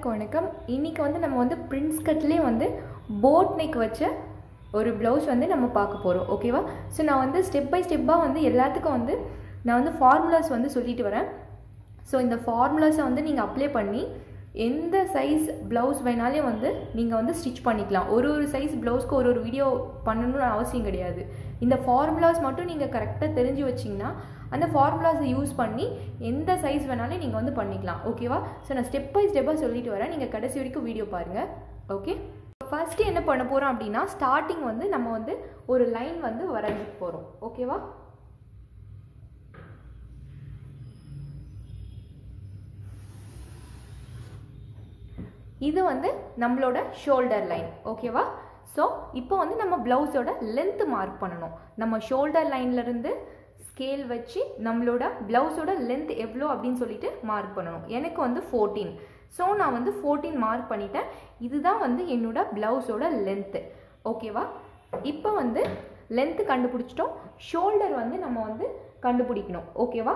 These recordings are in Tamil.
எல்லாருக்கும் வணக்கம். இன்றைக்கி வந்து நம்ம வந்து பிரின்ஸ் கட்லேயே வந்து போட் நெக் வச்ச ஒரு ப்ளவுஸ் வந்து நம்ம பார்க்க போகிறோம். ஓகேவா? ஸோ நான் வந்து ஸ்டெப் பை ஸ்டெப்பாக வந்து எல்லாத்துக்கும் வந்து நான் வந்து ஃபார்முலாஸ் வந்து சொல்லிட்டு வரேன். ஸோ இந்த ஃபார்முலாஸை வந்து நீங்கள் அப்ளை பண்ணி எந்த சைஸ் ப்ளவுஸ் வேணாலும் வந்து நீங்கள் வந்து ஸ்டிச் பண்ணிக்கலாம். ஒரு சைஸ் ப்ளவுஸ்க்கு ஒரு வீடியோ பண்ணணும்னு அவசியம் கிடையாது. இந்த ஃபார்முலாஸ் மட்டும் நீங்கள் கரெக்டாக தெரிஞ்சு வச்சிங்கன்னா அந்த ஃபார்முலாஸை யூஸ் பண்ணி எந்த சைஸ் வேணாலும் நீங்கள் வந்து பண்ணிக்கலாம். ஓகேவா? ஸோ நான் ஸ்டெப் பை ஸ்டெப்பாக சொல்லிட்டு வரேன். நீங்கள் கடைசி வரைக்கும் வீடியோ பாருங்கள். ஓகே, ஃபஸ்ட்டு என்ன பண்ண போகிறோம் அப்படின்னா, ஸ்டார்டிங் வந்து நம்ம வந்து ஒரு லைன் வந்து வரைஞ்சிட்டு போகிறோம். ஓகேவா? இது வந்து நம்மளோட ஷோல்டர் லைன். ஓகேவா? ஸோ இப்போ வந்து நம்ம ப்ளவுஸோட லென்த்து மார்க் பண்ணணும். நம்ம ஷோல்டர் லைன்லேருந்து ஸ்கேல் வச்சு நம்மளோட ப்ளவுஸோட லென்த் எவ்வளோ அப்படின்னு சொல்லிட்டு மார்க் பண்ணணும். எனக்கு வந்து 14. ஸோ நான் வந்து 14 மார்க் பண்ணிட்டேன். இதுதான் வந்து என்னோட ப்ளவுஸோட லென்த்து. ஓகேவா? இப்போ வந்து லென்த்து கண்டுபிடிச்சிட்டோம். ஷோல்டர் வந்து நம்ம வந்து கண்டுபிடிக்கணும். ஓகேவா?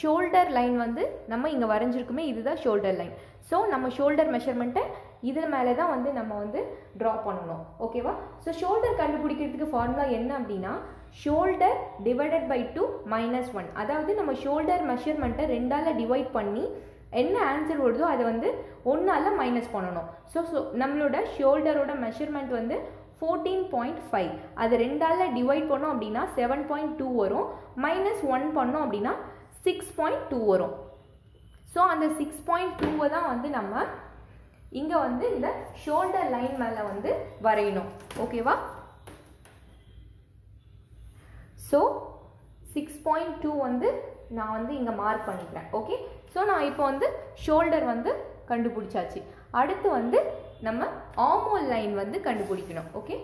ஷோல்டர் லைன் வந்து நம்ம இங்கே வரைஞ்சிருக்குமே, இதுதான் ஷோல்டர் லைன். ஸோ நம்ம ஷோல்டர் மெஷர்மெண்ட்டை இதில் மேலே தான் வந்து நம்ம வந்து ட்ரா பண்ணணும். ஓகேவா? ஸோ ஷோல்டர் கண்டுபிடிக்கிறதுக்கு ஃபார்முலா என்ன அப்படின்னா, ஷோல்டர் டிவைடட் பை 2 - 1. அதாவது நம்ம ஷோல்டர் மெஷர்மெண்ட்டை ரெண்டால் டிவைட் பண்ணி என்ன ஆன்சர் வருதோ அதை வந்து 1ஆல் மைனஸ் பண்ணணும். ஸோ நம்மளோட ஷோல்டரோட மெஷர்மெண்ட் வந்து 14.5. அது 2ஆல் டிவைட் பண்ணோம் அப்படின்னா 7.2 வரும். -1 பண்ணோம் அப்படின்னா 6.2 வரும். ஸோ அந்த 6.2வை தான் வந்து நம்ம இங்கே வந்து இந்த ஷோல்டர் லைன் மேலே வந்து வரையணும். ஓகேவா? ஸோ 6.2 வந்து நான் வந்து இங்கே மார்க் பண்ணிக்கிறேன். ஓகே? ஸோ நான் இப்போ வந்து ஷோல்டர் வந்து கண்டுபிடிச்சாச்சு. அடுத்து வந்து நம்ம ஆர்ம்ஹோல் லைன் வந்து கண்டுபிடிக்கணும். ஓகே?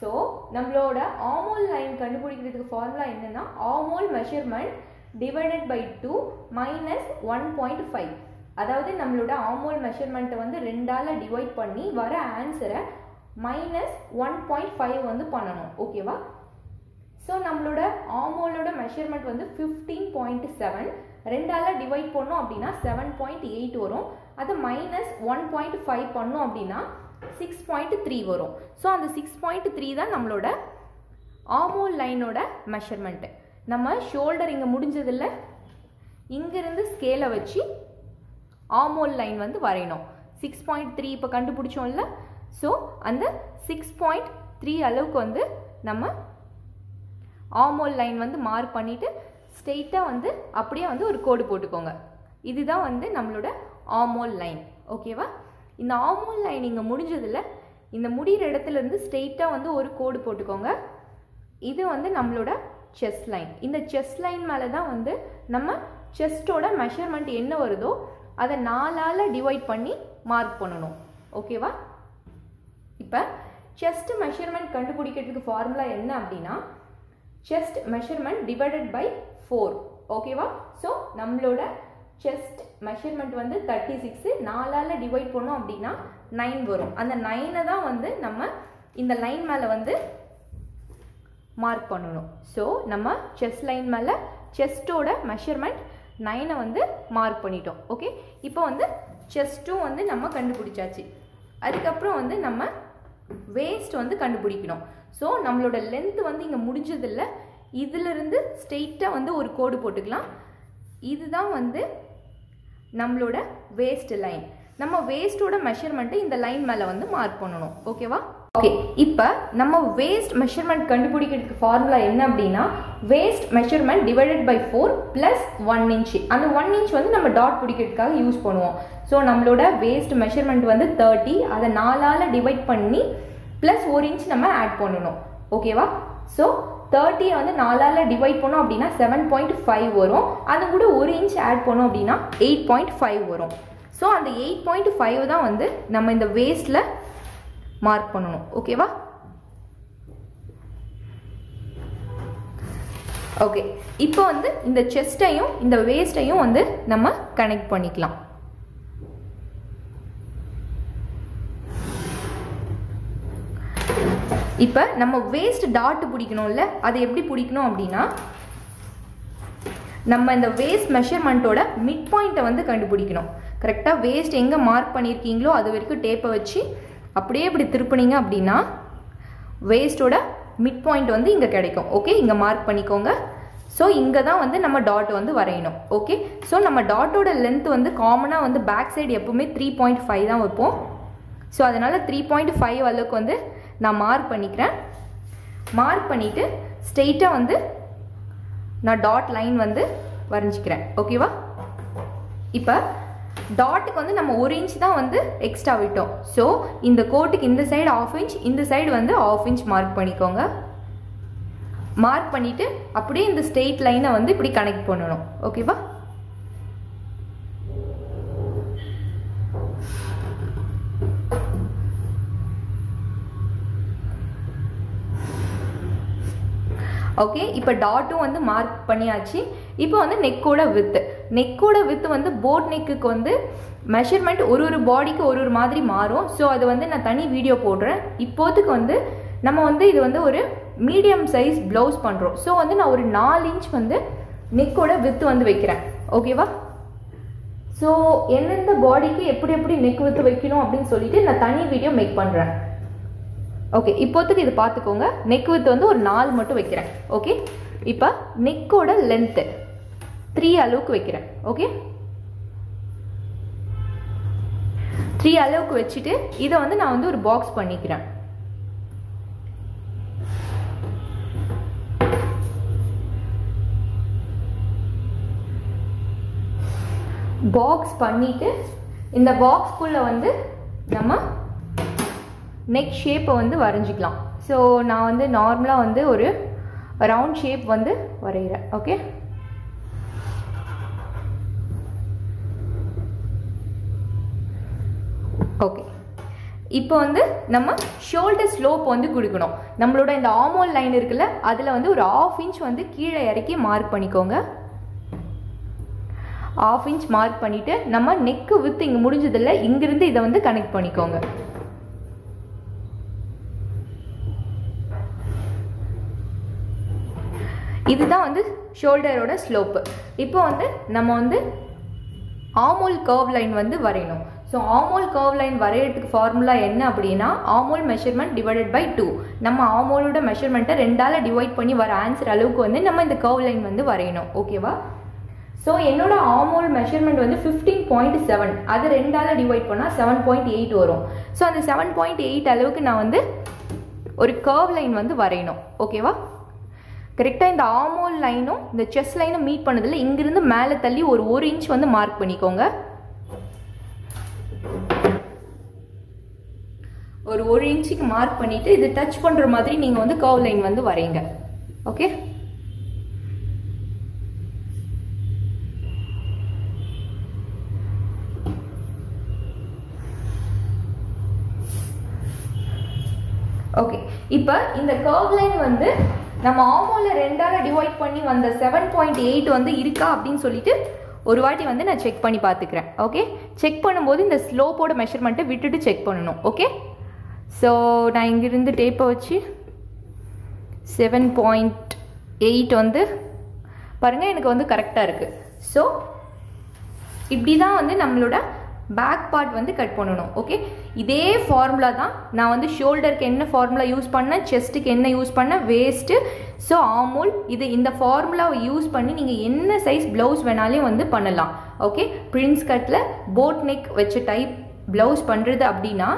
ஸோ நம்மளோட ஆர்ம்ஹோல் லைன் கண்டுபிடிக்கிறதுக்கு ஃபார்முலா என்னென்னா, ஆர்ம்ஹோல் மெஷர்மெண்ட் டிவைடட் பை 2 - 1.5. அதாவது நம்மளோட ஆர்ம்ஹோல் மெஷர்மெண்ட்டை வந்து 2ஆல் டிவைட் பண்ணி வர ஆன்சரை -1.5 வந்து பண்ணணும். ஓகேவா? ஸோ நம்மளோட ஆர்ம்ஹோலோட மெஷர்மெண்ட் வந்து 15.7. 2ஆல் டிவைட் பண்ணோம் அப்படின்னா 7.8 வரும். அது -1.5 பண்ணோம் அப்படின்னா 6.3 வரும். ஸோ அந்த 6.3 தான் நம்மளோட ஆர்ம்ஹோல் லைனோட மெஷர்மெண்ட்டு. நம்ம ஷோல்டர் இங்கே முடிஞ்சதில்ல, இங்கேருந்து ஸ்கேலை வச்சு ஆர்ம்ஹோல் லைன் வந்து வரையணும். 6.3 இப்போ கண்டுபிடிச்சோம்ல, ஸோ அந்த 6.3 அளவுக்கு வந்து நம்ம ஆர்ம்ஹோல் லைன் வந்து மார்க் பண்ணிவிட்டு ஸ்ட்ரெயிட்டாக வந்து அப்படியே வந்து ஒரு கோடு போட்டுக்கோங்க. இதுதான் வந்து நம்மளோட ஆர்ம்ஹோல் லைன். ஓகேவா? இந்த ஆர்ம்ஹோல் லைன் இங்கே முடிஞ்சதில் இந்த முடிகிற இடத்துலேருந்து ஸ்ட்ரெயிட்டாக வந்து ஒரு கோடு போட்டுக்கோங்க. இது வந்து நம்மளோட செஸ்ட் லைன். இந்த செஸ்ட் லைன் மேலே தான் வந்து நம்ம செஸ்ட்டோட மெஷர்மெண்ட் என்ன வருதோ அதை 4ஆல் டிவைட் பண்ணி மார்க் பண்ணணும். ஓகேவா? இப்போ செஸ்ட் மெஷர்மெண்ட் கண்டுபிடிக்கிறதுக்கு ஃபார்முலா என்ன அப்படின்னா, செஸ்ட் மெஷர்மெண்ட் டிவைடட் பை 4. ஓகேவா? ஸோ நம்மளோட செஸ்ட் மெஷர்மெண்ட் வந்து 36. 4ஆல் டிவைட் பண்ணோம் அப்படின்னா 9 வரும். அந்த 9ஐ தான் வந்து நம்ம இந்த லைன் மேலே வந்து மார்க் பண்ணணும். ஸோ நம்ம செஸ்ட் லைன் மேலே செஸ்ட்டோட மெஷர்மெண்ட் 9ஐ வந்து மார்க் பண்ணிட்டோம். ஓகே? இப்போ வந்து செஸ்ட்டும் வந்து நம்ம கண்டுபிடிச்சாச்சு. அதுக்கப்புறம் வந்து நம்ம வேஸ்ட் வந்து கண்டுபிடிக்கணும். ஸோ நம்மளோட லென்த் வந்து இங்கே முடிஞ்சதில்லை, இதிலிருந்து ஸ்ட்ரெயிட்டாக வந்து ஒரு கோடு போட்டுக்கலாம். இதுதான் வந்து நம்மளோட வேஸ்ட் லைன். நம்ம வேஸ்ட்டோட மெஷர்மெண்ட்டு இந்த லைன் மேலே வந்து மார்க் பண்ணணும். ஓகேவா? ஓகே, இப்போ நம்ம வேஸ்ட் மெஷர்மெண்ட் கண்டுபிடிக்கிறதுக்கு ஃபார்முலா என்ன அப்படின்னா, waist measurement divided by 4 + 1 inch. அந்த 1 inch வந்து நம்ம டாட் பிடிக்கிறதுக்காக யூஸ் பண்ணுவோம். ஸோ நம்மளோட வேஸ்ட் மெஷர்மெண்ட் வந்து 30. அதை 4ஆல் டிவைட் பண்ணி +1 inch நம்ம ஆட் பண்ணணும். ஓகேவா? ஸோ 30 வந்து 4ஆல் டிவைட் பண்ணோம் அப்படின்னா 7.5 வரும். அது கூட 1 inch ஆட் பண்ணோம் அப்படின்னா 8.5 வரும். ஸோ அந்த 8.5 தான் வந்து நம்ம இந்த வேஸ்ட்டில் மார்க் பண்ணணும். ஓகேவா? ஓகே, இப்போ வந்து இந்த செஸ்டையும் இந்த வேஸ்டையும் வந்து நம்ம கனெக்ட் பண்ணிக்கலாம். இப்போ நம்ம வேஸ்ட் டாட் பிடிக்கணும்ல, அதை எப்படி பிடிக்கணும் அப்படின்னா, நம்ம இந்த வேஸ்ட் மெஷர்மெண்ட்டோட மிட் பாயிண்ட்டை வந்து கண்டுபிடிக்கணும். கரெக்ட்டா waist எங்க மார்க் பண்ணிருக்கீங்களோ அது வரைக்கும் டேப்பை வச்சு அப்படியே இப்படி திருப்புனீங்க அப்படினா waist-ஓட mid point வந்து இங்க கிடைக்கும் ஓகே இங்க மார்க் பண்ணிக்கோங்க So, இங்க தான் வந்து நம்ம டாட் வந்து வரையணும் ஓகே சோ நம்ம டாட்டோட லெந்த் வந்து காமனா வந்து பேக் சைடு எப்பவுமே 3.5 தான் வைப்போம் சோ அதனால 3.5 அளவுக்கு வந்து நான் மார்க் பண்ணிக்கிறேன் மார்க் பண்ணிட்டு ஸ்ட்ரைட்டா வந்து நான் டாட் லைன் வந்து வரைஞ்சிக்கிறேன் ஓகேவா இப்போ டாட்க்கு வந்து நம்ம 1 இன்ச் தான் வந்து எக்ஸ்ட்ரா விட்டோம் சோ இந்த கோட்டுக்கு இந்த சைடு 1/2 இன்ச் இந்த சைடு வந்து 1/2 இன்ச் மார்க் பண்ணிக்கோங்க Mark பண்ணிட்டு அப்படியே இந்த ஸ்ட்ரைட் லைனை வந்து இப்படி கனெக்ட் பண்ணனும் ஓகேவா ஓகே இப்போ டாட்டும் வந்து மார்க் பண்ணியாச்சு இப்போ வந்து neck-ஓட width வந்து boat neck-க்கு வந்து measurement ஒரு பாடிக்கு ஒரு மாதிரி மாறும் சோ அது வந்து நான் தனி வீடியோ போடுறேன் இப்போதுக்கு வந்து நம்ம வந்து இது வந்து ஒரு medium size blouse பண்றோம் சோ வந்து நான் ஒரு 4 inch வந்து neck-ஓட width வந்து வைக்கிறேன் ஓகேவா சோ என்னென்ன பாடிக்கு எப்படி neck width வைக்கணும் அப்படினு சொல்லிட்டு நான் தனி வீடியோ மேக் பண்றேன் ஓகே இப்போதுக்கு இது பாத்துக்கோங்க neck width வந்து ஒரு 4 மட்டும் வைக்கிறேன் ஓகே இப்போ neck-ஓட length 3 அளவுக்கு வைக்கிறேன் ஓகே 3 அளவுக்கு வெச்சிட்டு இத வந்து நான் வந்து ஒரு box பண்ணிக்கிறேன் பாக்ஸ் பண்ணிட்டு இந்த பாக்ஸ்க்குள்ள வந்து நம்ம neck shape வந்து வரைஞ்சிக்கலாம் சோ நான் வந்து நார்மலா வந்து ஒரு round shape வந்து வரையறேன் ஓகே ஓகே இப்போ வந்து நம்ம shoulder slope வந்து குடிக்கணும் நம்மளோட இந்த arm hole line இருக்குல அதுல வந்து ஒரு 1/2 inch வந்து கீழே இறக்கி மார்க் பண்ணிக்கோங்க 1/2 inch mark பண்ணிட்டு நம்ம neck width இங்க முடிஞ்சதுல இங்க இருந்து இத வந்து கனெக்ட் பண்ணிக்கோங்க இதுதான் வந்து ஷோல்டரோட ஸ்லோப் இப்போ வந்து நம்ம வந்து arm hole curve line வந்து வரையணும் so arm hole curve line வரையறதுக்கு ஃபார்முலா என்ன அப்படினா arm hole measurement divided by 2 நம்ம arm hole ஓட measurement-ஐ 2 ஆல டிவைட் பண்ணி வர ஆன்சர் அளவுக்கு வந்து நம்ம இந்த curve line வந்து வரையணும் ஓகேவா So, என்னோட arm hole measurement வந்து 15.7 அது 2 ஆல டிவைட் பண்ணா 7.8 வரும் சோ அந்த 7.8 அளவுக்கு நான் வந்து ஒரு curve line வந்து வரையணும் ஓகேவா கரெக்ட்டா இந்த arm hole லைனும் இந்த chest லைனும் மீட் பண்ணதுல இங்க இருந்து மேலே தள்ளி ஒரு 1 inch வந்து மார்க் பண்ணிக்கோங்க ஒரு 1 inch-க்கு மார்க் பண்ணிட்டு இது டச் பண்ற மாதிரி நீங்க வந்து curve line வந்து வரையங்க ஓகே ஓகே இப்போ இந்த curve line வந்து நம்ம arm hole-ல 2 ஆல டிவைட் பண்ணி வந்த 7.8 வந்து இருக்கா அப்படினு சொல்லிட்டு ஒரு வாட்டி வந்து நான் செக் பண்ணி பாத்துக்கறேன் ஓகே செக் பண்ணும்போது இந்த slope-ஓட measurement-ஐ விட்டுட்டு செக் பண்ணனும் ஓகே சோ நான் இங்க இருந்து டேப்பை வச்சு 7.8 வந்து பாருங்க எனக்கு வந்து கரெக்ட்டா இருக்கு சோ இப்படி தான் வந்து நம்மளோட back part வந்து கட் பண்ணனும் ஓகே இதே ஃபார்முலா தான் நான் வந்து ஷோல்டருக்கு என்ன ஃபார்முலா யூஸ் பண்ண செஸ்ட்க்கு என்ன யூஸ் பண்ண waist சோ arm hole இது இந்த ஃபார்முலாவை யூஸ் பண்ணி நீங்க என்ன சைஸ் blouse வேணாலும் வந்து பண்ணலாம் ஓகே Prince cutல boat neck வெச்ச டைப் blouse பண்றது அப்படினா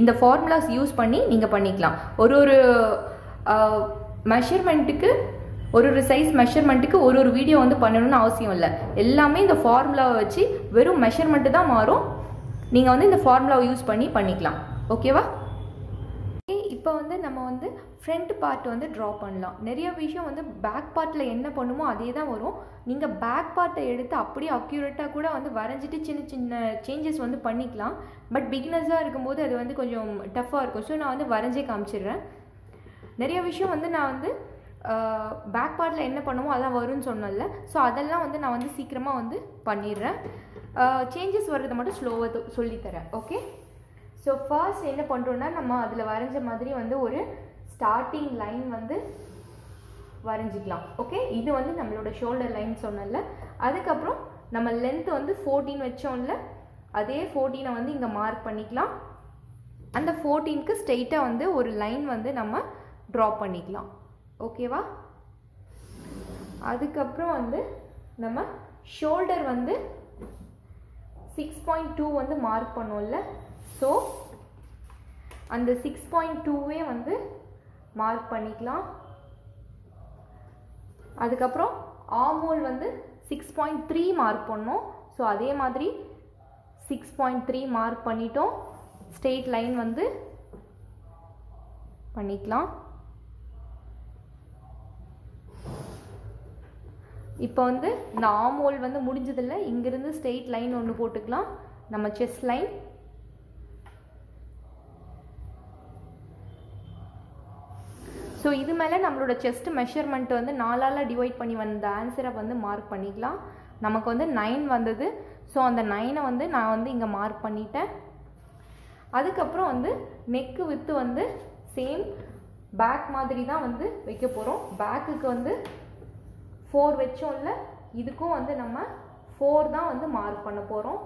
இந்த ஃபார்முலாஸ் யூஸ் பண்ணி நீங்க பண்ணிக்கலாம் ஒரு measurement-க்கு ஒரு சைஸ் மெஷர்மென்ட்க்கு ஒரு வீடியோ வந்து பண்ணனும்னு அவசியம் இல்ல எல்லாமே இந்த ஃபார்முலாவை வச்சு வெறும் மெஷர்மென்ட் தான் மாறும் நீங்க வந்து இந்த ஃபார்முலாவை யூஸ் பண்ணி பண்ணிக்கலாம் ஓகேவா இப்போ வந்து நம்ம வந்து ஃப்ரண்ட் பார்ட் வந்து டிரா பண்ணலாம் நிறைய விஷயம் வந்து பேக் பார்ட்ல என்ன பண்ணுமோ அதே தான் வரும் நீங்க பேக் பார்ட்டை எடுத்து அப்படியே அக்யூரேட்டா கூட வந்து வரைஞ்சிட்டு சின்ன சின்ன சேஞ்சஸ் வந்து பண்ணிக்கலாம் பட் பிகினர்ஸா இருக்கும்போது அது வந்து கொஞ்சம் டஃபா இருக்கும் சோ நான் வந்து வரைஞ்சே காமிச்சிடுறேன் நிறைய விஷயம் வந்து நான் வந்து பேக் பார்ட்டில் என்ன பண்ணுமோ அதான் வரும்னு சொன்னல ஸோ அதெல்லாம் வந்து நான் வந்து சீக்கிரமாக வந்து பண்ணிடுறேன் சேஞ்சஸ் வர்றதை மட்டும் ஸ்லோவாக சொல்லித்தரேன் ஓகே ஸோ ஃபர்ஸ்ட் என்ன பண்ணுறோன்னா நம்ம அதில் வரைஞ்ச மாதிரி வந்து ஒரு ஸ்டார்டிங் லைன் வந்து வரைஞ்சிக்கலாம் ஓகே இது வந்து நம்மளோட ஷோல்டர் லைன் சொன்னல அதுக்கப்புறம் நம்ம லென்த் வந்து 14 வச்சோம்ல அதே 14 வந்து இங்க மார்க் பண்ணிக்கலாம். அந்த 14 க்கு ஸ்ட்ரைட்டா வந்து ஒரு லைன் வந்து நம்ம டிரா பண்ணிக்கலாம். ஓகேவா? அதுக்கு அப்புறம் வந்து நம்ம ஷோல்டர் வந்து 6.2 வந்து மார்க் பண்ணோம்ல, சோ அந்த 6.2வே வந்து மார்க் பண்ணிக்கலாம். அதுக்கு அப்புறம் ஆர்ம் ஹோல் வந்து 6.3 மார்க் பண்ணோம், சோ அதே மாதிரி 6.3 மார்க் பண்ணிட்டோம். ஸ்ட்ரெயிட் லைன் வந்து பண்ணிக்கலாம். இப்போ வந்து இந்த ஆர்ம் ஹோல் வந்து முடிஞ்சதில்லை, இங்கிருந்து ஸ்ட்ரெயிட் லைன் ஒன்று போட்டுக்கலாம். நம்ம செஸ்ட் லைன் ஸோ இது மேலே நம்மளோட செஸ்ட் மெஷர்மெண்ட் வந்து 4ஆல் டிவைட் பண்ணி வந்த ஆன்சரை வந்து மார்க் பண்ணிக்கலாம். நமக்கு வந்து 9 வந்தது, ஸோ அந்த 9ஐ வந்து நான் வந்து இங்கே மார்க் பண்ணிட்டேன். அதுக்கப்புறம் வந்து நெக்கு வித்து வந்து சேம் பேக் மாதிரி தான் வந்து வைக்க போகிறோம். பேக்குக்கு வந்து 4 வச்சோம்ல, இதுக்கும் வந்து நம்ம 4 தான் வந்து மார்க் பண்ண போகிறோம்.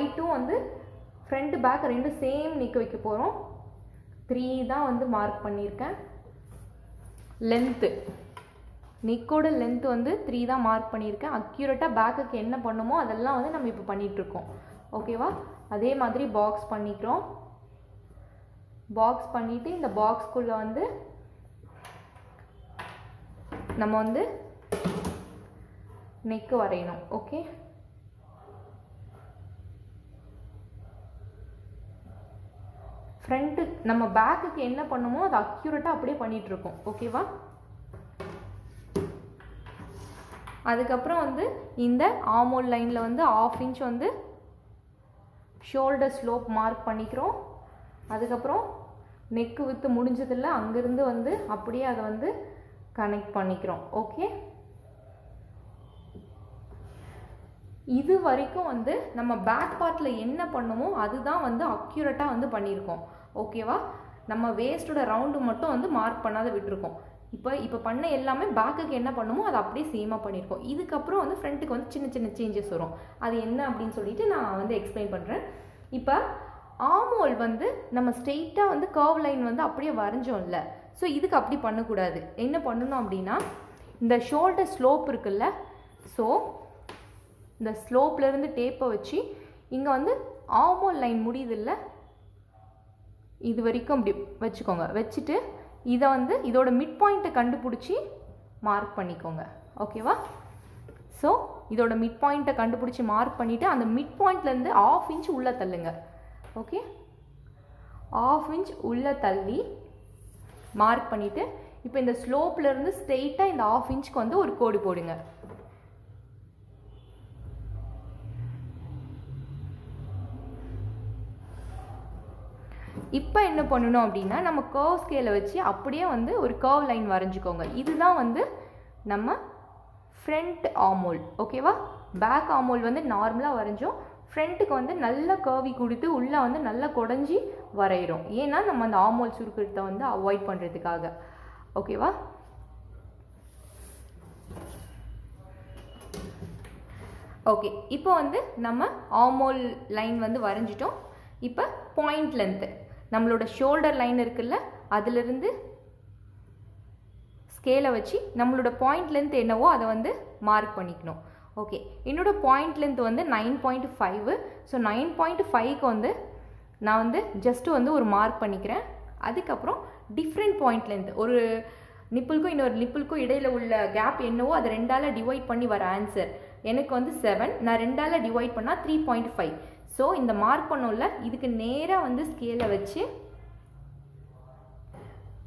ஐட்டும் வந்து ஃப்ரண்ட் பேக் ரெண்டும் சேம் நெக்கு வைக்க போகிறோம். 3 தான் வந்து மார்க் பண்ணியிருக்கேன். லென்த்து நெக்கோட லென்த்து வந்து 3 தான் மார்க் பண்ணியிருக்கேன். அக்யூரேட்டாக பேக்குக்கு என்ன பண்ணுமோ அதெல்லாம் வந்து நம்ம இப்போ பண்ணிகிட்ருக்கோம். ஓகேவா? அதே மாதிரி பாக்ஸ் பண்ணிக்கிறோம். பாக்ஸ் பண்ணிவிட்டு இந்த பாக்ஸ்குள்ளே வந்து நம்ம வந்து நெக்கு வரையணும். ஓகே, ஃப்ரண்ட்டு நம்ம பேக்குக்கு என்ன பண்ணுமோ அது அக்யூரேட்டாக அப்படியே பண்ணிகிட்ருக்கோம். ஓகேவா? அதுக்கப்புறம் வந்து இந்த ஆர்ம்ஹோல் லைனில் வந்து 1/2 இன்ச் வந்து ஷோல்டர் ஸ்லோப் மார்க் பண்ணிக்கிறோம். அதுக்கப்புறம் நெக்கு வித்து முடிஞ்சதில்ல, அங்கேருந்து வந்து அப்படியே அதை வந்து கனெக்ட் பண்ணிக்கிறோம். ஓகே, இது வரைக்கும் வந்து நம்ம பேக் பார்ட்டில் என்ன பண்ணுமோ அதுதான் வந்து அக்யூரேட்டாக வந்து பண்ணியிருக்கோம். ஓகேவா? நம்ம வேஸ்ட்டோட ரவுண்டு மட்டும் வந்து மார்க் பண்ணாத விட்டுருக்கோம். இப்போ பண்ண எல்லாமே பேக்குக்கு என்ன பண்ணுமோ அது அப்படியே சேமாக பண்ணியிருக்கோம். இதுக்கப்புறம் வந்து ஃப்ரண்ட்டுக்கு வந்து சின்ன சின்ன சேஞ்சஸ் வரும். அது என்ன அப்படின்னு சொல்லிட்டு நான் வந்து எக்ஸ்பிளைன் பண்ணுறேன். இப்போ ஆர்ம் ஹோல் வந்து நம்ம ஸ்ட்ரெயிட்டாக வந்து கர்வ் லைன் வந்து அப்படியே வரைஞ்சோம்ல, ஸோ இதுக்கு அப்படி பண்ணக்கூடாது. என்ன பண்ணணும் அப்படின்னா, இந்த ஷோல்டர் ஸ்லோப் இருக்குல்ல, ஸோ இந்த ஸ்லோப்லேருந்து டேப்பை வச்சு இங்கே வந்து ஆர்ம் ஹோல் லைன் முடியுதில்ல, இது வரைக்கும் அப்படி வச்சுக்கோங்க. வச்சுட்டு இதை வந்து இதோட மிட் பாயிண்ட்டை கண்டுபிடிச்சி மார்க் பண்ணிக்கோங்க. ஓகேவா? ஸோ இதோட மிட் பாயிண்ட்டை கண்டுபிடிச்சி மார்க் பண்ணிவிட்டு அந்த மிட் பாயிண்ட்லேருந்து 1/2 இன்ச் உள்ளே தள்ளுங்க. ஓகே, 1/2 இன்ச் உள்ளே தள்ளி மார்க் பண்ணிவிட்டு இப்போ இந்த ஸ்லோப்லேருந்து ஸ்ட்ரெயிட்டாக இந்த 1/2 இன்ச்சுக்கு வந்து ஒரு கோடு போடுங்க. இப்போ என்ன பண்ணணும் அப்படின்னா, நம்ம கர்வ் ஸ்கேலை வச்சு அப்படியே வந்து ஒரு கர்வ் லைன் வரைஞ்சிக்கோங்க. இதுதான் வந்து நம்ம ஃப்ரண்ட் ஆர்ம் ஹோல். ஓகேவா? பேக் ஆர்ம் ஹோல் வந்து நார்மலாக வரைஞ்சோம். ஃப்ரண்ட்டுக்கு வந்து நல்ல கர்வி கொடுத்து உள்ளே வந்து நல்லா குடஞ்சி வரைகிறோம். ஏன்னா நம்ம அந்த ஆர்ம் ஹோல் சுருக்கத்தை வந்து அவாய்ட் பண்ணுறதுக்காக. ஓகேவா? ஓகே, இப்போ வந்து நம்ம ஆர்ம் ஹோல் லைன் வந்து வரைஞ்சிட்டோம். இப்போ பாயிண்ட் லென்த்து நம்மளோட ஷோல்டர் லைன் இருக்குல்ல, அதிலிருந்து ஸ்கேலை வச்சு நம்மளோட பாயிண்ட் லென்த் என்னவோ அதை வந்து மார்க் பண்ணிக்கணும். ஓகே, என்னோட பாயிண்ட் லென்த் வந்து 9.5. ஸோ 9.5க்கு வந்து நான் வந்து ஜஸ்ட்டு வந்து ஒரு மார்க் பண்ணிக்கிறேன். அதுக்கப்புறம் டிஃப்ரெண்ட் பாயிண்ட் லென்த், ஒரு நிப்பிள்க்கும் இன்னொரு நிப்பிள்க்கும் இடையில் உள்ள கேப் என்னவோ அதை 2ஆல் டிவைட் பண்ணி வர ஆன்சர் எனக்கு வந்து 7. நான் 2ஆல் டிவைட் பண்ணால் 3.5. ஸோ இந்த மார்க் பண்ணோம்ல, இதுக்கு நேராக வந்து ஸ்கேலை வச்சு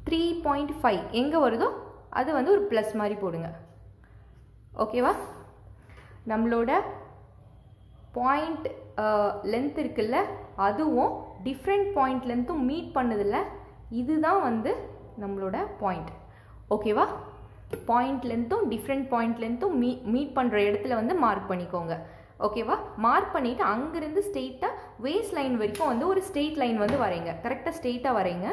3.5 எங்கே வருதோ அது வந்து ஒரு ப்ளஸ் மாதிரி போடுங்க. ஓகேவா? நம்மளோட பாயிண்ட் லென்த் இருக்குல்ல, அதுவும் டிஃப்ரெண்ட் பாயிண்ட் லென்த்தும் மீட் பண்ணதில்ல, இதுதான் வந்து நம்மளோட பாயிண்ட். ஓகேவா? பாயிண்ட் லென்த்தும் டிஃப்ரெண்ட் பாயிண்ட் லென்த்தும் மீட் பண்ணுற இடத்துல வந்து மார்க் பண்ணிக்கோங்க. ஓகேவா? மார்க் பண்ணிவிட்டு அங்கேருந்து ஸ்ட்ரெயிட்டாக வேஸ்ட் லைன் வரைக்கும் வந்து ஒரு ஸ்ட்ரெயிட் லைன் வந்து வரைங்க. கரெக்டாக ஸ்ட்ரெயிட்டாக வரைங்க.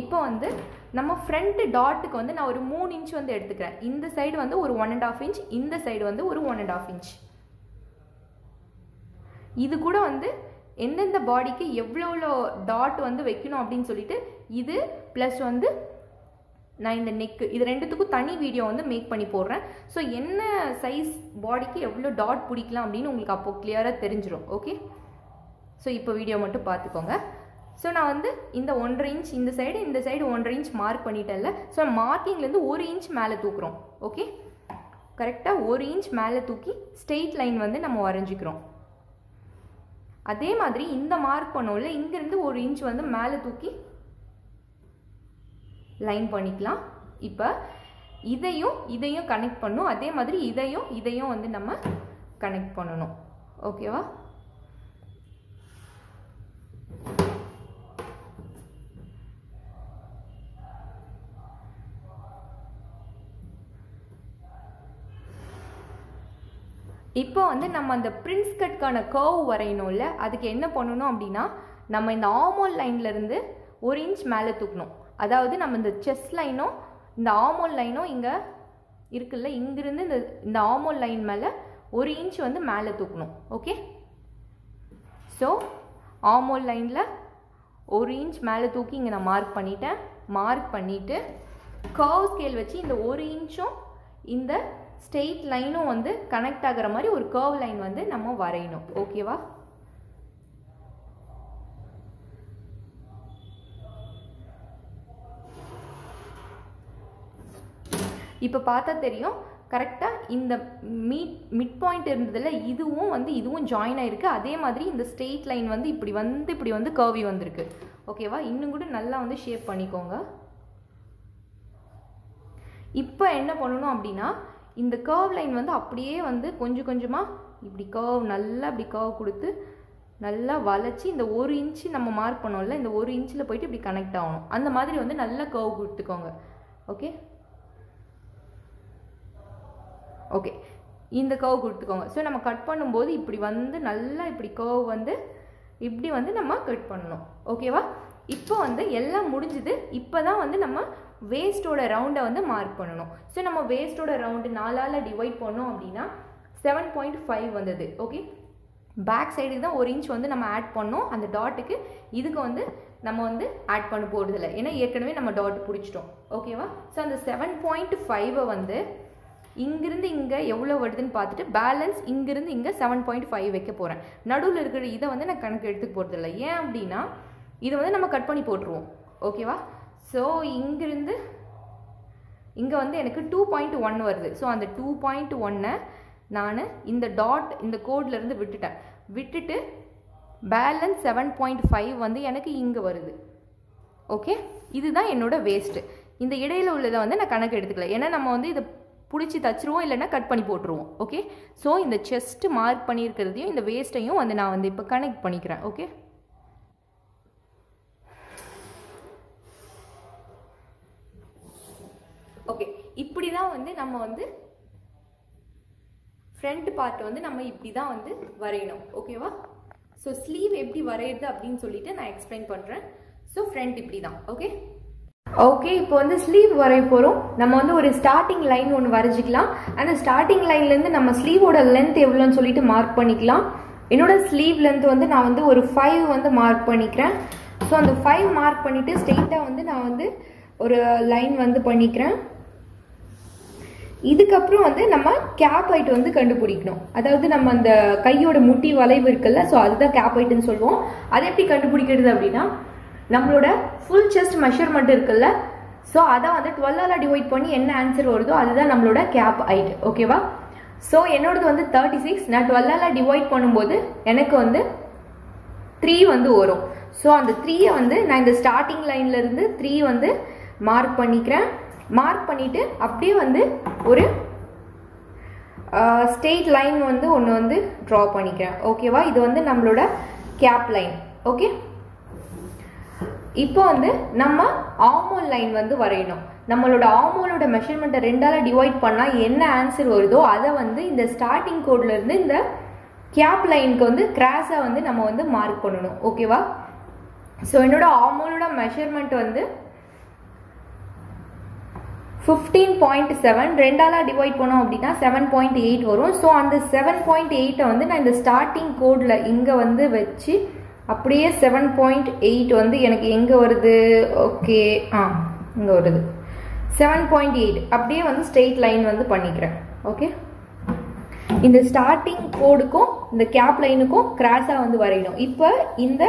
இப்போ வந்து நம்ம ஃப்ரண்ட் டாட்டுக்கு வந்து நான் ஒரு 3 இன்ச் வந்து எடுத்துக்கிறேன். இந்த சைடு வந்து ஒரு 1.5 இன்ச், இந்த சைடு வந்து ஒரு 1.5 இன்ச். இது கூட வந்து எந்தெந்த பாடிக்கு எவ்வளோ டாட் வந்து வைக்கணும் அப்படின்னு சொல்லிட்டு இது ப்ளஸ் வந்து நான் இந்த நெக்கு இது ரெண்டுத்துக்கும் தனி வீடியோ வந்து மேக் பண்ணி போடுறேன். ஸோ என்ன சைஸ் பாடிக்கு எவ்வளோ டாட் பிடிக்கலாம் அப்படின்னு உங்களுக்கு அப்போது கிளியராக தெரிஞ்சிடும். ஓகே, ஸோ இப்போ வீடியோ மட்டும் பார்த்துக்கோங்க. ஸோ நான் வந்து இந்த 1.5 இன்ச் இந்த சைடு 1.5 இன்ச் மார்க் பண்ணிட்டேன்ல. ஸோ மார்க்கிங்லேருந்து 1 இன்ச் மேலே தூக்குறோம். ஓகே, கரெக்டாக 1 இன்ச் மேலே தூக்கி ஸ்ட்ரெயிட் லைன் வந்து நம்ம வரைஞ்சிக்கிறோம். அதே மாதிரி இந்த மார்க் பண்ணோம்ல, இங்கேருந்து 1 இன்ச் வந்து மேலே தூக்கி லைன் பண்ணிக்கலாம். இப்போ இதையும் கனெக்ட் பண்ணணும். அதே மாதிரி இதையும் வந்து நம்ம கனெக்ட் பண்ணணும். ஓகேவா? இப்போ வந்து நம்ம அந்த பிரின்ஸ் கட்கான கர்வ் வரையணும்ல, அதுக்கு என்ன பண்ணணும் அப்படின்னா நம்ம இந்த ஆர்ம்ஹோல் லைன்லேருந்து 1 இன்ச் மேலே தூக்கணும். அதாவது நம்ம இந்த செஸ்ட் லைனும் இந்த ஆர்ம்ஹோல் லைனும் இங்கே இருக்குல்ல, இங்கிருந்து இந்த ஆர்ம்ஹோல் லைன் மேலே 1 இன்ச் வந்து மேலே தூக்கணும். ஓகே, ஸோ ஆர்ம்ஹோல் லைனில் 1 இன்ச் மேலே தூக்கி இங்கே நான் மார்க் பண்ணிவிட்டு கர்வ் ஸ்கேல் வச்சு இந்த 1 இன்ச்சும் இந்த ஸ்ட்ரெயிட் லைனும் வந்து கனெக்ட் ஆகிற மாதிரி ஒரு கர்வ் லைன் வந்து நம்ம வரையணும். ஓகேவா? இப்போ பார்த்தா தெரியும் கரெக்டாக இந்த மிட் பாயிண்ட் இருந்ததில்ல, இதுவும் ஜாயின் ஆகிருக்கு. அதே மாதிரி இந்த ஸ்ட்ரெயிட் லைன் வந்து இப்படி வந்து கர்வி வந்திருக்கு. ஓகேவா? இன்னும் கூட நல்லா வந்து ஷேப் பண்ணிக்கோங்க. இப்போ என்ன பண்ணணும் அப்படின்னா இந்த கர்வ் லைன் வந்து அப்படியே வந்து கொஞ்சமாக இப்படி கர்வ் கொடுத்து நல்லா வளைச்சி இந்த 1 இன்ச்சு நம்ம மார்க் பண்ணோம்ல, இந்த 1 இன்ச்சில் போயிட்டு இப்படி கனெக்ட் ஆகணும். அந்த மாதிரி வந்து நல்லா கர்வ் கொடுத்துக்கோங்க. ஓகே, இந்த கர்வ் கொடுத்துக்கோங்க. ஸோ நம்ம கட் பண்ணும்போது இப்படி கர்வ் வந்து நம்ம கட் பண்ணணும். ஓகேவா? இப்போ வந்து எல்லாம் முடிஞ்சுது. இப்போ தான் வந்து நம்ம வேஸ்டோட ரவுண்டை வந்து மார்க் பண்ணணும். ஸோ நம்ம வேஸ்டோட ரவுண்டு 4ஆல் டிவைட் பண்ணோம் அப்படின்னா 7.5 வந்தது. ஓகே, பேக் சைடுக்கு தான் 1 இன்ச் வந்து நம்ம ஆட் பண்ணோம். அந்த டாட்டுக்கு இதுக்கு வந்து நம்ம வந்து ஆட் பண்ண போகிறதில்ல, ஏன்னா ஏற்கனவே நம்ம டாட் பிடிச்சிட்டோம். ஓகேவா? ஸோ அந்த 7.5 வந்து இங்கிருந்து இங்கே எவ்வளோ வருதுன்னு பார்த்துட்டு பேலன்ஸ் இங்கிருந்து இங்கே 7.5 வைக்க போகிறேன். நடுவில் இருக்கிற இதை வந்து நான் கணக்கு எடுத்துக்க போகிறதில்ல. ஏன் அப்படின்னா இதை வந்து நம்ம கட் பண்ணி போட்டுருவோம். ஓகேவா? ஸோ இங்கிருந்து இங்கே வந்து எனக்கு 2.1 வருது. ஸோ அந்த 2.1ஐ நான் இந்த டாட் இந்த கோட்லேருந்து விட்டுட்டு பேலன்ஸ் 7.5 வந்து எனக்கு இங்கே வருது. ஓகே, இதுதான் என்னோடய வேஸ்ட்டு. இந்த இடையில் உள்ளதை வந்து நான் கணக்கு எடுத்துக்கல, ஏன்னா நம்ம வந்து இதை பிடிச்சி தச்சிருவோம், இல்லைன்னா கட் பண்ணி போட்டுருவோம். ஓகே, ஸோ இந்த செஸ்ட் மார்க் பண்ணியிருக்கிறதையும் இந்த வேஸ்ட்டையும் வந்து நான் வந்து இப்போ கனெக்ட் பண்ணிக்கிறேன். ஓகே, இப்படி தான் வந்து நம்ம வந்து ஃப்ரண்ட் பார்ட் வந்து நம்ம இப்படி தான் வந்து வரையணும். ஓகேவா? ஸோ ஸ்லீவ் எப்படி வரையுது அப்படின்னு சொல்லிட்டு நான் எக்ஸ்பிளைன் பண்ணுறேன். ஸோ ஃப்ரண்ட் இப்படி தான். ஓகே, இப்போ வந்து ஸ்லீவ் வரைய போகிறோம். நம்ம வந்து ஒரு ஸ்டார்டிங் லைன் ஒன்று வரைஞ்சிக்கலாம். அந்த ஸ்டார்டிங் லைன்லேருந்து நம்ம ஸ்லீவோட லென்த் எவ்வளோன்னு சொல்லிட்டு மார்க் பண்ணிக்கலாம். என்னோட ஸ்லீவ் லென்த் வந்து நான் வந்து ஒரு 5 வந்து மார்க் பண்ணிக்கிறேன். ஸோ அந்த 5 மார்க் பண்ணிவிட்டு ஸ்ட்ரெயிட்டாக வந்து நான் வந்து ஒரு லைன் வந்து பண்ணிக்கிறேன். இதுக்கப்புறம் வந்து நம்ம கேப் ஹைட் வந்து கண்டுபிடிக்கணும். அதாவது நம்ம அந்த கையோட முட்டி வளைவு இருக்குல்ல, ஸோ அதுதான் கேப் ஹைட்டுன்னு சொல்லுவோம். அதை எப்படி கண்டுபிடிக்கிறது அப்படின்னா நம்மளோட ஃபுல் செஸ்ட் மெஷர்மெண்ட் இருக்குல்ல, ஸோ அதை வந்து 12ஆல் டிவைட் பண்ணி என்ன ஆன்சர் வருதோ அதுதான் நம்மளோட கேப் ஹைட். ஓகேவா? ஸோ என்னோடது வந்து 36. நான் 12ஆல் டிவைட் பண்ணும்போது எனக்கு வந்து 3 வந்து வரும். ஸோ அந்த 3ஐ வந்து நான் இந்த ஸ்டார்டிங் லைன்லேருந்து 3 வந்து மார்க் பண்ணிக்கிறேன். மார்க் பண்ணிவிட்டு அப்படியே வந்து ஒரு ஸ்ட்ரெயிட் லைன் வந்து ஒன்று வந்து ட்ரா பண்ணிக்கிறேன். ஓகேவா? இது வந்து நம்மளோட கேப் லைன். ஓகே, இப்போ வந்து நம்ம ஆர்ம்ஹோல் லைன் வந்து வரையணும். நம்மளோட ஆர்ம்ஹோலோட மெஷர்மெண்ட்டை 2ஆல் டிவைட் பண்ணால் என்ன ஆன்சர் வருதோ அதை வந்து இந்த ஸ்டார்டிங் கோட்லேருந்து இந்த கேப் லைனுக்கு வந்து கிராஸாக வந்து நம்ம வந்து மார்க் பண்ணணும். ஓகேவா? ஸோ என்னோட ஆர்ம்ஹோலோட மெஷர்மெண்ட் வந்து 15.7 ரெண்டால டிவைட் பண்ணோம் அப்படினா 7.8 வரும். சோ அந்த 7.8 வந்து நான் இந்த ஸ்டார்டிங் கோட்ல இங்க வந்து வெச்சி அப்படியே 7.8 வந்து எனக்கு எங்க வருது? ஓகே, இங்க வருது 7.8. அப்படியே வந்து ஸ்ட்ரைட் லைன் வந்து பண்ணிக்கிறேன். ஓகே, இந்த ஸ்டார்டிங் கோடுக்கும் இந்த கேப் லைனுக்கும் கிராஸா வந்து வரையணும். இப்போ இந்த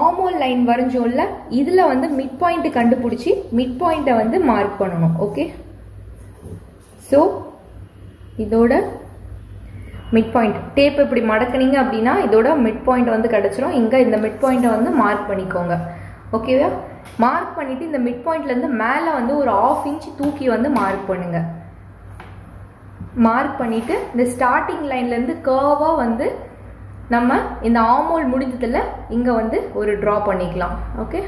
ஆர்மோல் லைன் வரைஞ்சோம்ல, இதுல வந்து மிட் பாயிண்ட் கண்டுபிடிச்சி மிட் பாயிண்ட வந்து மார்க் பண்ணணும். ஓகே, சோ இதோட மிட் பாயிண்ட் டேப் இப்படி மடக்குனீங்க அப்படின்னா இதோட மிட் பாயிண்ட் வந்து கிடைச்சிரும். இங்க இந்த மிட் பாயிண்ட வந்து மார்க் பண்ணிக்கோங்க. ஓகேவா? மார்க் பண்ணிட்டு இந்த மிட் பாயிண்ட்ல இருந்து மேல வந்து ஒரு 1/2 இன்ச் தூக்கி வந்து மார்க் பண்ணுங்க. மார்க் பண்ணிட்டு இந்த ஸ்டார்டிங் லைன்ல இருந்து கர்வா வந்து நம்ம இந்த ஆர்மோல் முடிஞ்சதுல இங்க வந்து ஒரு டிரா பண்ணிக்கலாம். ஓகே,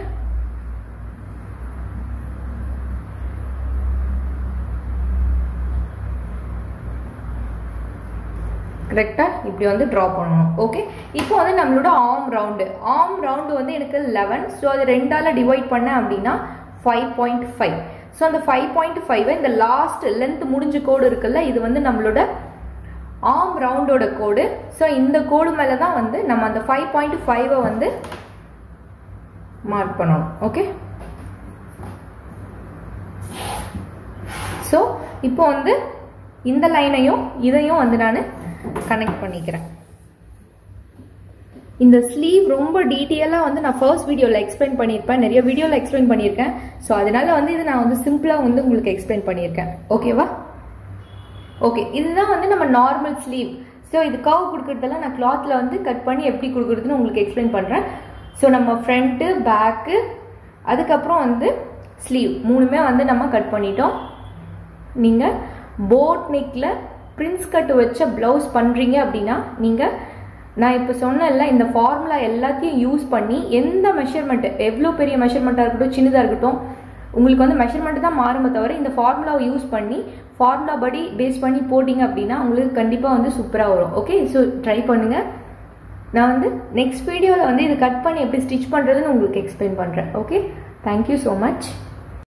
கரெக்டா இப்படி வந்து டிரா பண்ணணும். ஓகே, இப்போ வந்து நம்மளோட ஆர்ம் ரவுண்டு வந்து எனக்கு 11. ஸோ அது 2ஆல் டிவைட் பண்ண அப்படின்னா 5.5. ஸோ அந்த 5.5 இந்த லாஸ்ட் லென்த் முடிஞ்ச கோடு இருக்குல்ல, இது வந்து நம்மளோட ஆர்ம் ரவுண்டோட கோடு. ஸோ இந்த கோடு மேலே தான் வந்து நம்ம அந்த 5.5 வந்து மார்க் பண்ணணும். ஓகே, ஸோ இப்போ வந்து இந்த லைனையும் இதையும் வந்து நான் கனெக்ட் பண்ணிக்கிறேன். இந்த ஸ்லீவ் ரொம்ப டீட்டெயிலாக வந்து நான் ஃபர்ஸ்ட் வீடியோவில் எக்ஸ்பிளைன் பண்ணியிருப்பேன், நிறைய வீடியோவில் எக்ஸ்பிளைன் பண்ணியிருக்கேன். ஸோ அதனால வந்து இது நான் வந்து சிம்பிளாக வந்து உங்களுக்கு எக்ஸ்பிளைன் பண்ணியிருக்கேன். ஓகேவா? ஓகே, இதுதான் வந்து நம்ம நார்மல் ஸ்லீவ். ஸோ இது கவ் கொடுக்குறதெல்லாம் நான் கிளாத்தில் வந்து கட் பண்ணி எப்படி கொடுக்குறதுன்னு உங்களுக்கு எக்ஸ்பிளைன் பண்ணுறேன். ஸோ நம்ம ஃப்ரண்ட்டு, பேக்கு, அதுக்கப்புறம் வந்து ஸ்லீவ் மூணுமே வந்து நம்ம கட் பண்ணிட்டோம். நீங்கள் போட் நெக்கில் பிரின்ஸ் கட்டு வச்ச ப்ளவுஸ் பண்ணுறீங்க அப்படின்னா நீங்கள், நான் இப்போ சொன்னல இந்த ஃபார்முலா எல்லாத்தையும் யூஸ் பண்ணி எந்த மெஷர்மெண்ட், எவ்வளோ பெரிய மெஷர்மெண்ட்டாக இருக்கட்டும் சின்னதாக இருக்கட்டும், உங்களுக்கு வந்து மெஷர்மெண்ட்டு தான் மாறுமே தவிர இந்த ஃபார்முலாவை யூஸ் பண்ணி ஃபார்முலா படி பேஸ் பண்ணி போட்டிங்க அப்படின்னா உங்களுக்கு கண்டிப்பாக வந்து சூப்பராக வரும். ஓகே, ஸோ ட்ரை பண்ணுங்கள். நான் வந்து நெக்ஸ்ட் வீடியோவில் வந்து இது கட் பண்ணி எப்படி ஸ்டிச் பண்ணுறதுன்னு உங்களுக்கு எக்ஸ்பிளைன் பண்ணுறேன். Okay, thank you so much.